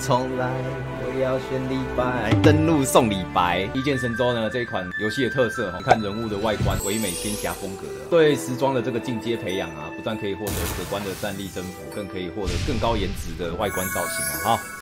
重来，我要选李白。登录送李白，《一剑神州》呢这一款游戏的特色哈，看人物的外观，唯美仙侠风格的，对时装的这个进阶培养啊，不但可以获得可观的战力增幅，更可以获得更高颜值的外观造型啊，哈。